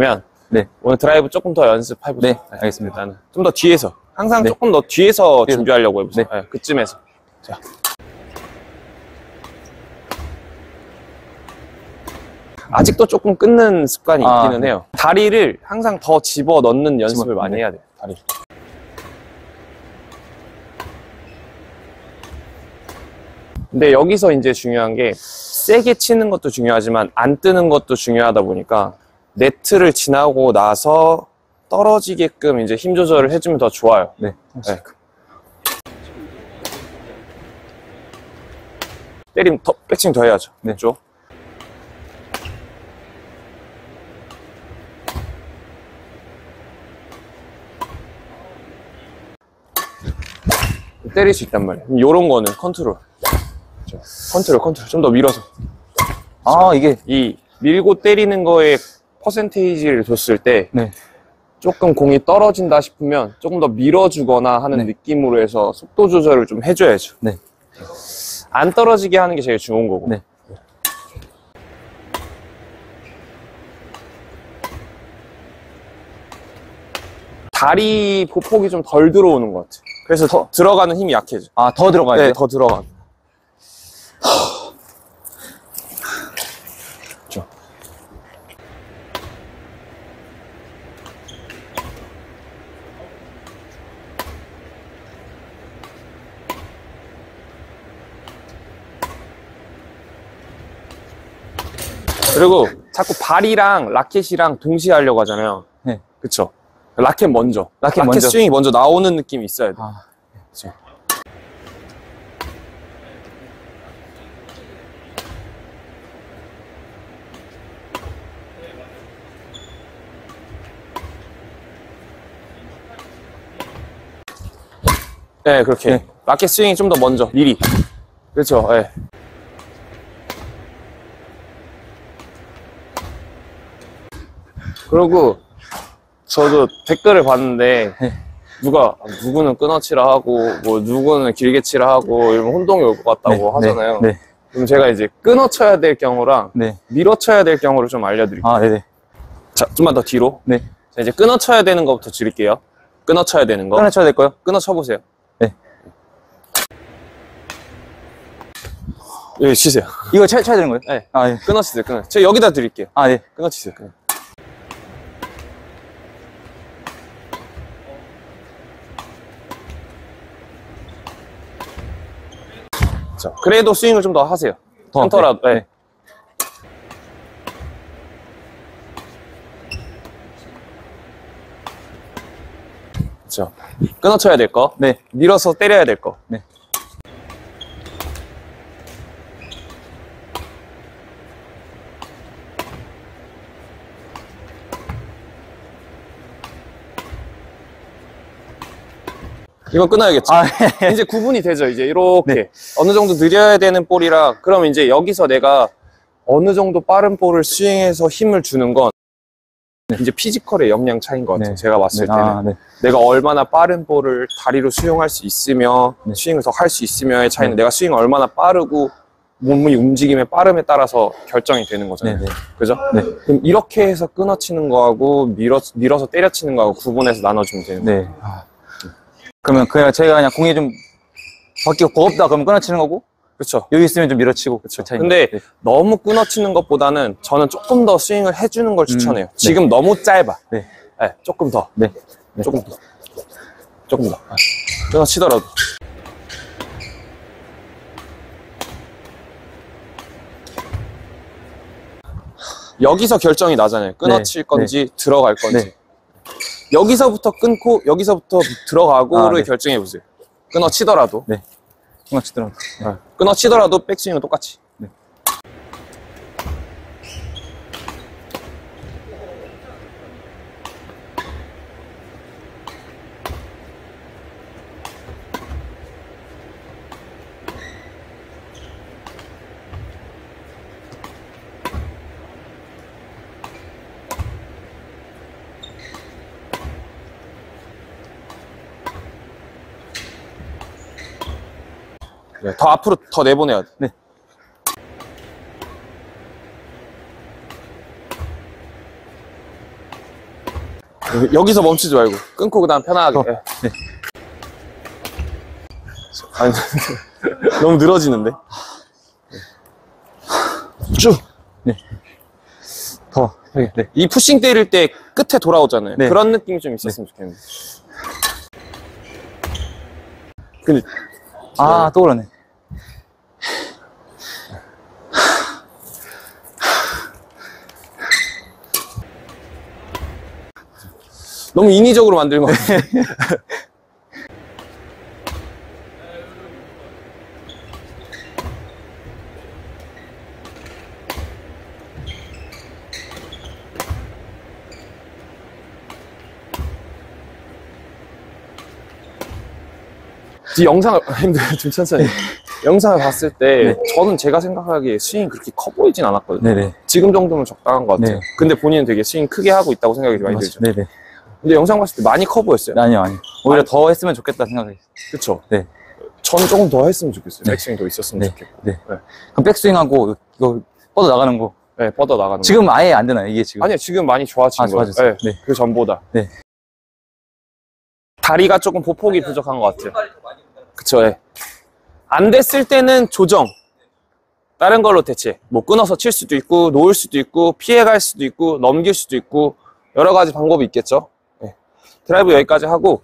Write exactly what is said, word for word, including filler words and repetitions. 그러면 네. 오늘 드라이브 조금 더 연습해보세요. 네, 알겠습니다. 네. 좀 더 뒤에서. 항상 네. 조금 더 뒤에서 네. 준비하려고 해보세요. 네. 네, 그쯤에서. 자. 아직도 조금 끊는 습관이 아, 있기는 네. 해요. 다리를 항상 더 집어 넣는 연습을 집어, 많이 네. 해야 돼요. 다리. 근데 여기서 이제 중요한 게 세게 치는 것도 중요하지만 안 뜨는 것도 중요하다 보니까 네트를 지나고 나서 떨어지게끔 이제 힘 조절을 해주면 더 좋아요. 네. 네. 때리면 더, 백스윙 더 해야죠. 네. 쪽. 때릴 수 있단 말이에요. 요런 거는 컨트롤. 컨트롤, 컨트롤. 좀 더 밀어서. 아, 이게. 이 밀고 때리는 거에 퍼센테이지를 줬을 때. 네. 조금 공이 떨어진다 싶으면 조금 더 밀어주거나 하는 네. 느낌으로 해서 속도 조절을 좀 해줘야죠. 네. 안 떨어지게 하는 게 제일 좋은 거고. 네. 다리 보폭이 좀 덜 들어오는 것 같아요. 그래서 더 들어가는 힘이 약해져. 아, 더 들어가야 돼요? 네, 더 들어가는. 그리고 자꾸 발이랑 라켓이랑 동시에 하려고 하잖아요. 네. 그쵸? 라켓 먼저. 라켓, 라켓 먼저. 스윙이 먼저 나오는 느낌이 있어야 돼. 아, 그쵸. 네, 그렇게. 네. 라켓 스윙이 좀 더 먼저. 미리. 그렇죠. 네. 그리고 저도 댓글을 봤는데 누가 누구는 끊어치라 하고 뭐 누구는 길게 치라 하고 이러면 혼동이 올 것 같다고 네, 하잖아요. 네, 네. 그럼 제가 이제 끊어쳐야 될 경우랑 네. 밀어쳐야 될 경우를 좀 알려드릴게요. 아, 네네. 자, 좀만 더 뒤로. 네. 자, 이제 끊어쳐야 되는 것부터 드릴게요. 끊어쳐야 되는 거. 끊어쳐야 될 거요? 끊어쳐 보세요. 네. 여기 치세요. 이거 쳐야 되는 거예요? 네. 아, 예. 끊어치세요. 끊어. 제가 여기다 드릴게요. 아, 예. 끊어치세요. 끊어. 그래도 스윙을 좀 더 하세요. 더 한터라도. 네. 네. 그렇죠. 끊어쳐야 될 거. 네. 밀어서 때려야 될 거. 네. 이건 끊어야겠죠. 아, 네. 이제 구분이 되죠. 이제 이렇게 네. 어느 정도 느려야 되는 볼이라. 그럼 이제 여기서 내가 어느 정도 빠른 볼을 스윙해서 힘을 주는 건 네. 이제 피지컬의 역량 차이인 것 같아요. 네. 제가 봤을 네. 때는 아, 네. 내가 얼마나 빠른 볼을 다리로 수용할 수 있으며 네. 스윙을 더 할 수 있으며의 차이는 네. 내가 스윙을 얼마나 빠르고 몸의 움직임의 빠름에 따라서 결정이 되는 거잖아요. 네. 그죠? 네. 그럼 이렇게 해서 끊어치는 거하고 밀어, 밀어서 때려치는 거하고 구분해서 나눠주면 되는 거예요. 네. 그러면 그냥 제가 그냥 공이 좀 밖에 버겁다 그러면 끊어치는 거고, 그렇죠. 여유 있으면 좀 밀어치고, 그렇죠. 근데 네. 너무 끊어치는 것보다는 저는 조금 더 스윙을 해주는 걸 추천해요. 음, 지금 네. 너무 짧아. 네. 네, 조금 더. 네. 네. 조금 더. 조금 더. 아. 끊어치더라도. 여기서 결정이 나잖아요. 끊어칠 네. 건지 네. 들어갈 건지. 네. 여기서부터 끊고 여기서부터 들어가고를 아, 네. 결정해 보세요. 끊어치더라도. 네. 끊어치더라도. 네. 끊어치더라도 백스윙은 똑같이. 네. 네, 더 앞으로 더 내보내야 돼. 네. 여기서 멈추지 말고 끊고 그 다음 편하게. 어, 네. 아니, 너무 늘어지는데. 쭉. 네. 더. 네. 이 푸싱 때릴 때 끝에 돌아오잖아요. 네. 그런 느낌이 좀 있었으면 네. 좋겠는데. 근데 아, 또 그러네. 너무 인위적으로 만들고. 이 영상을 힘들어요. 좀 천천히. 네. 영상을 봤을 때 네. 저는 제가 생각하기에 스윙이 그렇게 커 보이진 않았거든요. 네네. 지금 정도면 적당한 것 같아요. 네. 근데 본인은 되게 스윙 크게 하고 있다고 생각이 많이 맞아. 들죠. 네네. 근데 영상 봤을 때 많이 커 보였어요. 아니요, 아니요. 오히려 아니. 더 했으면 좋겠다 생각이. 그쵸? 네. 전 조금 더 했으면 좋겠어요. 네. 백스윙 더 있었으면 네. 좋겠고. 네. 네. 그럼 백스윙하고 이거 뻗어 나가는 거. 네, 뻗어 나가는 지금 거. 지금 아예 안 되나요? 이게 지금? 아니요, 지금 많이 좋아진 아, 거예요. 좋아졌어요. 네. 네. 그 전보다. 네. 다리가 조금 보폭이 부족한 것 같아요. 그쵸, 예. 안 됐을 때는 조정. 다른 걸로 대체. 뭐 끊어서 칠 수도 있고, 놓을 수도 있고, 피해갈 수도 있고, 넘길 수도 있고, 여러 가지 방법이 있겠죠. 네. 드라이브 여기까지 하고,